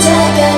take it.